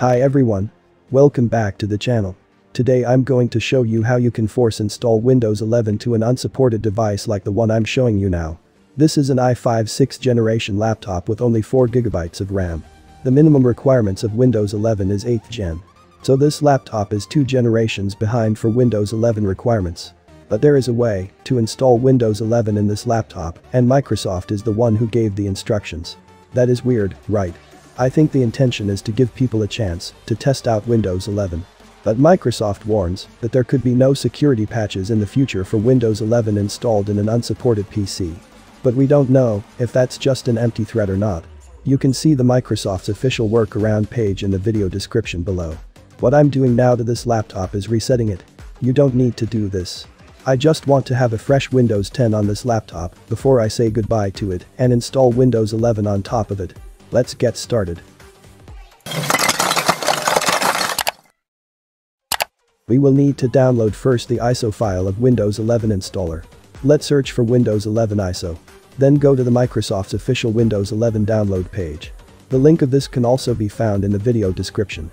Hi everyone. Welcome back to the channel. Today I'm going to show you how you can force install Windows 11 to an unsupported device like the one I'm showing you now. This is an i5 6th generation laptop with only 4GB of RAM. The minimum requirements of Windows 11 is 8th gen. So this laptop is 2 generations behind for Windows 11 requirements. But there is a way to install Windows 11 in this laptop, and Microsoft is the one who gave the instructions. That is weird, right? I think the intention is to give people a chance to test out Windows 11. But Microsoft warns that there could be no security patches in the future for Windows 11 installed in an unsupported PC. But we don't know if that's just an empty threat or not. You can see the Microsoft's official workaround page in the video description below. What I'm doing now to this laptop is resetting it. You don't need to do this. I just want to have a fresh Windows 10 on this laptop before I say goodbye to it and install Windows 11 on top of it. Let's get started. We will need to download first the ISO file of Windows 11 installer. Let's search for Windows 11 ISO. Then go to the Microsoft's official Windows 11 download page. The link of this can also be found in the video description.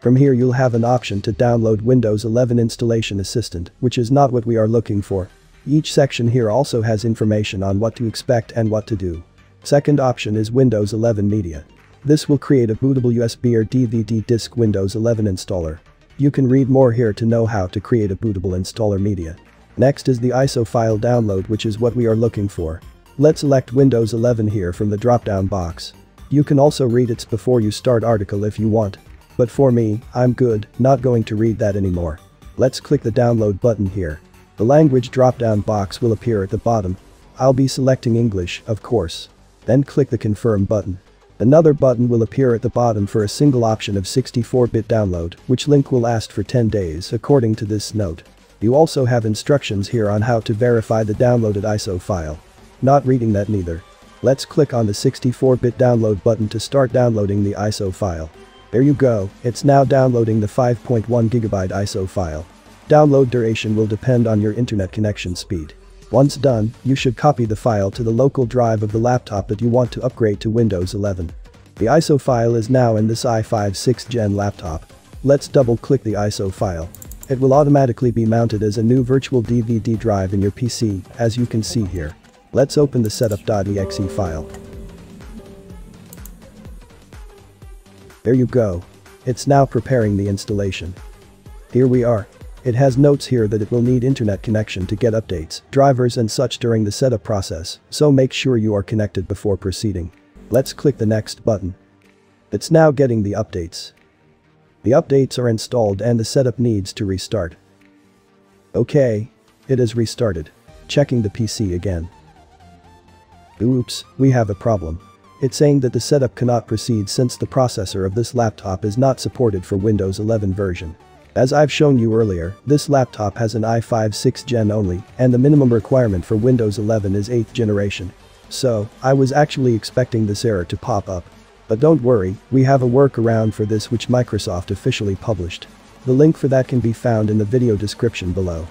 From here you'll have an option to download Windows 11 Installation Assistant, which is not what we are looking for. Each section here also has information on what to expect and what to do. Second option is Windows 11 Media. This will create a bootable USB or DVD disk Windows 11 installer. You can read more here to know how to create a bootable installer media. Next is the ISO file download, which is what we are looking for. Let's select Windows 11 here from the drop-down box. You can also read its before you start article if you want. But for me, I'm good, not going to read that anymore. Let's click the download button here. The language drop-down box will appear at the bottom. I'll be selecting English, of course. Then click the confirm button. Another button will appear at the bottom for a single option of 64-bit download, which link will last for 10 days according to this note. You also have instructions here on how to verify the downloaded ISO file. Not reading that neither. Let's click on the 64-bit download button to start downloading the ISO file. There you go, it's now downloading the 5.1GB ISO file. Download duration will depend on your internet connection speed. Once done, you should copy the file to the local drive of the laptop that you want to upgrade to Windows 11. The ISO file is now in this i5 6th gen laptop. Let's double-click the ISO file. It will automatically be mounted as a new virtual DVD drive in your PC, as you can see here. Let's open the setup.exe file. There you go. It's now preparing the installation. Here we are. It has notes here that it will need internet connection to get updates, drivers and such during the setup process, so make sure you are connected before proceeding. Let's click the next button. It's now getting the updates. The updates are installed and the setup needs to restart. Okay. It is restarted. Checking the PC again. Oops, we have a problem. It's saying that the setup cannot proceed since the processor of this laptop is not supported for Windows 11 version. As I've shown you earlier, this laptop has an i5 6th gen only, and the minimum requirement for Windows 11 is 8th generation. So, I was actually expecting this error to pop up. But don't worry, we have a workaround for this which Microsoft officially published. The link for that can be found in the video description below.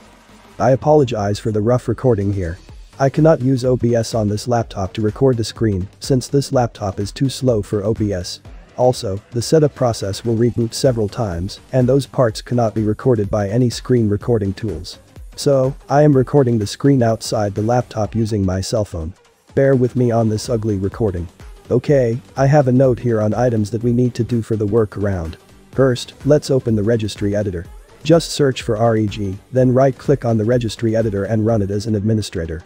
I apologize for the rough recording here. I cannot use OBS on this laptop to record the screen, since this laptop is too slow for OBS. Also, the setup process will reboot several times, and those parts cannot be recorded by any screen recording tools. So, I am recording the screen outside the laptop using my cell phone. Bear with me on this ugly recording. Okay, I have a note here on items that we need to do for the workaround. First, let's open the registry editor. Just search for REG, then right-click on the registry editor and run it as an administrator.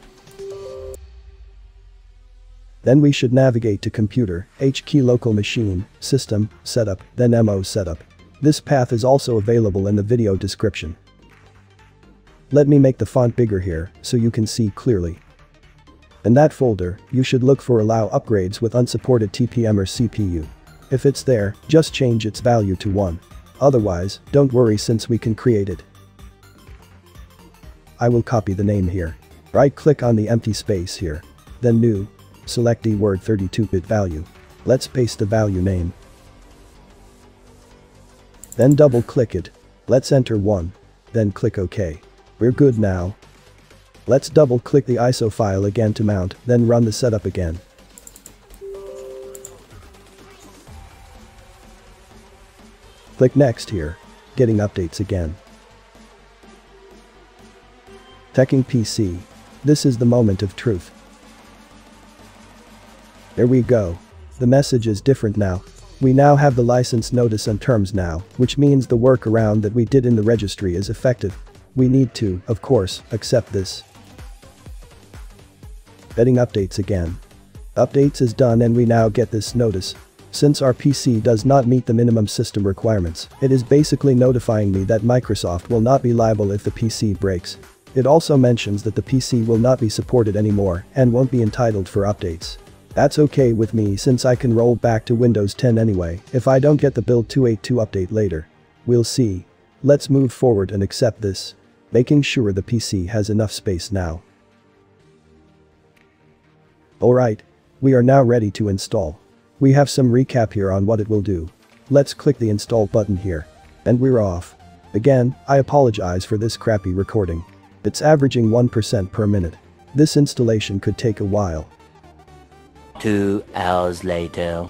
Then we should navigate to Computer, HKEY_LOCAL_MACHINE, System, Setup, then MoSetup. This path is also available in the video description. Let me make the font bigger here, so you can see clearly. In that folder, you should look for AllowUpgradesWithUnsupportedTPMOrCPU. If it's there, just change its value to 1. Otherwise, don't worry since we can create it. I will copy the name here. Right-click on the empty space here. Then New. Select dword 32-bit value. Let's paste the value name. Then double-click it. Let's enter 1. Then click OK. We're good now. Let's double-click the ISO file again to mount, then run the setup again. Click Next here, getting updates again. Checking PC. This is the moment of truth. There we go. The message is different now. We now have the license notice and terms now, which means the workaround that we did in the registry is effective. We need to, of course, accept this. Getting updates again. Updates is done and we now get this notice. Since our PC does not meet the minimum system requirements, it is basically notifying me that Microsoft will not be liable if the PC breaks. It also mentions that the PC will not be supported anymore and won't be entitled for updates. That's okay with me since I can roll back to Windows 10 anyway if I don't get the Build 282 update later. We'll see. Let's move forward and accept this. Making sure the PC has enough space now. Alright. We are now ready to install. We have some recap here on what it will do. Let's click the install button here. And we're off. Again, I apologize for this crappy recording. It's averaging 1% per minute. This installation could take a while. 2 hours later.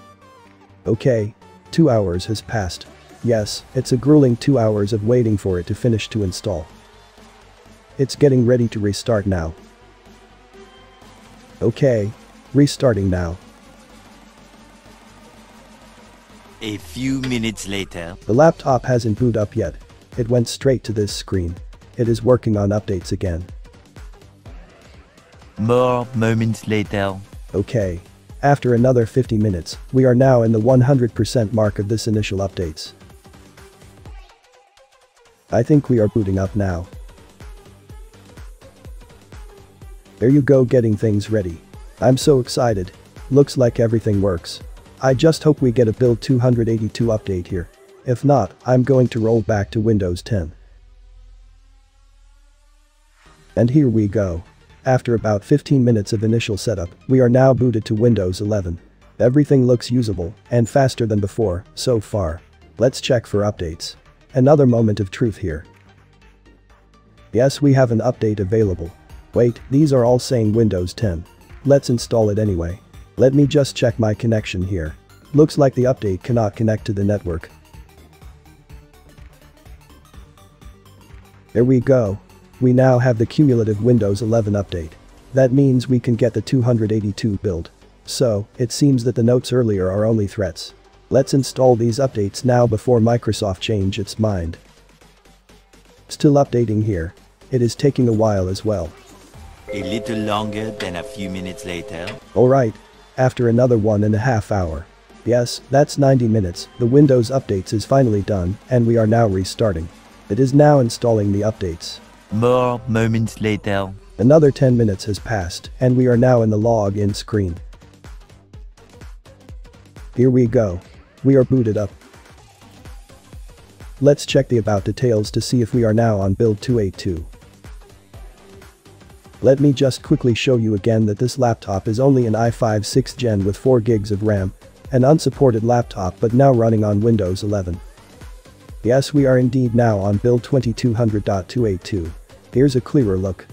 Okay. 2 hours has passed. Yes, it's a grueling 2 hours of waiting for it to finish to install. It's getting ready to restart now. Okay. Restarting now. A few minutes later. The laptop hasn't booted up yet. It went straight to this screen. It is working on updates again. More moments later. Okay. After another 50 minutes, we are now in the 100% mark of this initial updates. I think we are booting up now. There you go, getting things ready. I'm so excited. Looks like everything works. I just hope we get a Build 282 update here. If not, I'm going to roll back to Windows 10. And here we go. After about 15 minutes of initial setup, we are now booted to Windows 11. Everything looks usable and faster than before, so far. Let's check for updates. Another moment of truth here. Yes, we have an update available. Wait, these are all saying Windows 10. Let's install it anyway. Let me just check my connection here. Looks like the update cannot connect to the network. There we go. We now have the cumulative Windows 11 update. That means we can get the 282 build. So, it seems that the notes earlier are only threats. Let's install these updates now before Microsoft changes its mind. Still updating here. It is taking a while as well. A little longer than a few minutes later. Alright. After another 1.5 hours. Yes, that's 90 minutes. The Windows updates is finally done and we are now restarting. It is now installing the updates. More moments later. Another 10 minutes has passed and we are now in the login screen. Here we go. We are booted up. Let's check the about details to see if we are now on build 282. Let me just quickly show you again that this laptop is only an i5 6th gen with 4 gigs of RAM. An unsupported laptop but now running on Windows 11. Yes, we are indeed now on build 2200.282. Here's a clearer look.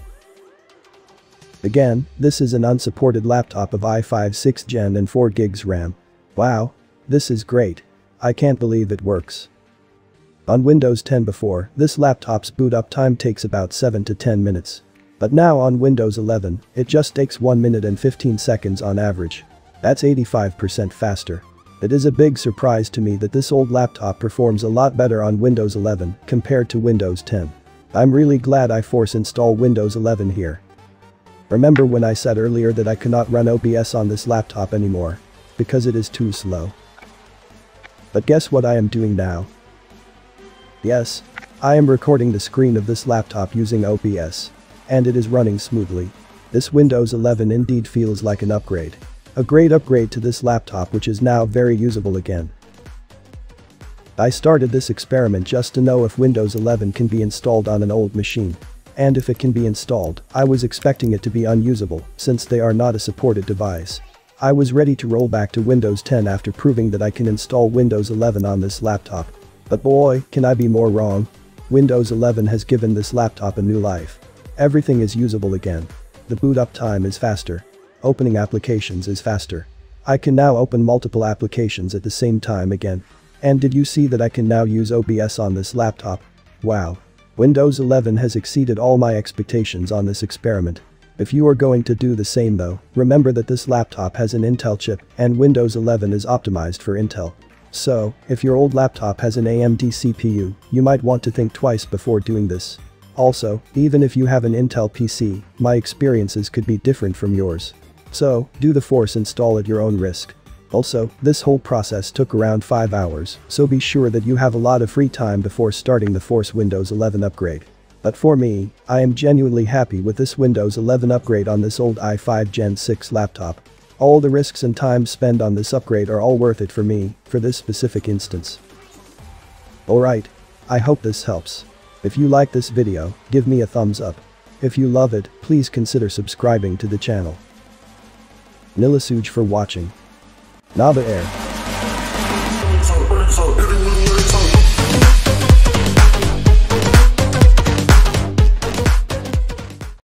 Again, this is an unsupported laptop of i5 6th gen and 4 gigs RAM. Wow. This is great. I can't believe it works. On Windows 10 before, this laptop's boot up time takes about 7 to 10 minutes. But now on Windows 11, it just takes 1 minute and 15 seconds on average. That's 85% faster. It is a big surprise to me that this old laptop performs a lot better on Windows 11 compared to Windows 10. I'm really glad I force install Windows 11 here. Remember when I said earlier that I cannot run OBS on this laptop anymore? Because it is too slow. But guess what I am doing now? Yes, I am recording the screen of this laptop using OBS. And it is running smoothly. This Windows 11 indeed feels like an upgrade. A great upgrade to this laptop, which is now very usable again. I started this experiment just to know if Windows 11 can be installed on an old machine. And if it can be installed, I was expecting it to be unusable, since they are not a supported device. I was ready to roll back to Windows 10 after proving that I can install Windows 11 on this laptop. But boy, can I be more wrong. Windows 11 has given this laptop a new life. Everything is usable again. The boot up time is faster. Opening applications is faster. I can now open multiple applications at the same time again. And did you see that I can now use OBS on this laptop? Wow. Windows 11 has exceeded all my expectations on this experiment. If you are going to do the same though, remember that this laptop has an Intel chip and Windows 11 is optimized for Intel. So, if your old laptop has an AMD CPU, you might want to think twice before doing this. Also, even if you have an Intel PC, my experiences could be different from yours. So, do the force install at your own risk. Also, this whole process took around 5 hours, so be sure that you have a lot of free time before starting the forced Windows 11 upgrade. But for me, I am genuinely happy with this Windows 11 upgrade on this old i5 Gen 6 laptop. All the risks and time spent on this upgrade are all worth it for me, for this specific instance. Alright. I hope this helps. If you like this video, give me a thumbs up. If you love it, please consider subscribing to the channel. Nilasuj for watching. Nava Air.